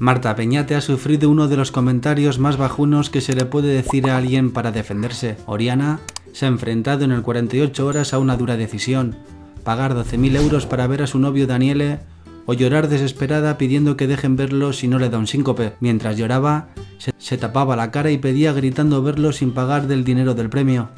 Marta Peñate ha sufrido uno de los comentarios más bajunos que se le puede decir a alguien para defenderse. Oriana se ha enfrentado en el 48 horas a una dura decisión: pagar 12.000 euros para ver a su novio Daniele o llorar desesperada pidiendo que dejen verlo si no le da un síncope. Mientras lloraba, se tapaba la cara y pedía gritando verlo sin pagar del dinero del premio.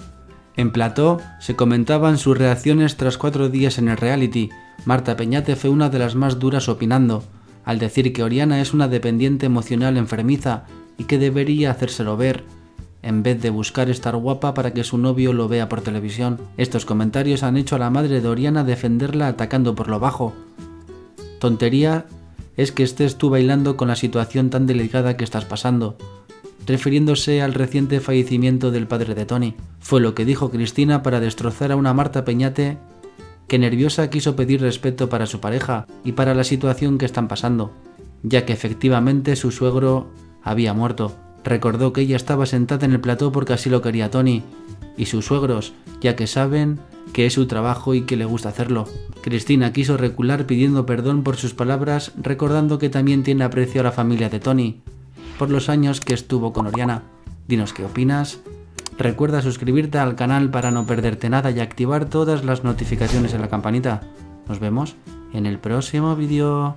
En plató se comentaban sus reacciones tras 4 días en el reality. Marta Peñate fue una de las más duras opinando, al decir que Oriana es una dependiente emocional enfermiza y que debería hacérselo ver, en vez de buscar estar guapa para que su novio lo vea por televisión. Estos comentarios han hecho a la madre de Oriana defenderla atacando por lo bajo. Tontería es que estés tú bailando con la situación tan delicada que estás pasando, refiriéndose al reciente fallecimiento del padre de Tony. Fue lo que dijo Cristina para destrozar a una Marta Peñate que nerviosa quiso pedir respeto para su pareja y para la situación que están pasando, ya que efectivamente su suegro había muerto. Recordó que ella estaba sentada en el plató porque así lo quería Tony y sus suegros, ya que saben que es su trabajo y que le gusta hacerlo. Cristina quiso recular pidiendo perdón por sus palabras, recordando que también tiene aprecio a la familia de Tony por los años que estuvo con Oriana. Dinos qué opinas. Recuerda suscribirte al canal para no perderte nada y activar todas las notificaciones en la campanita. Nos vemos en el próximo vídeo.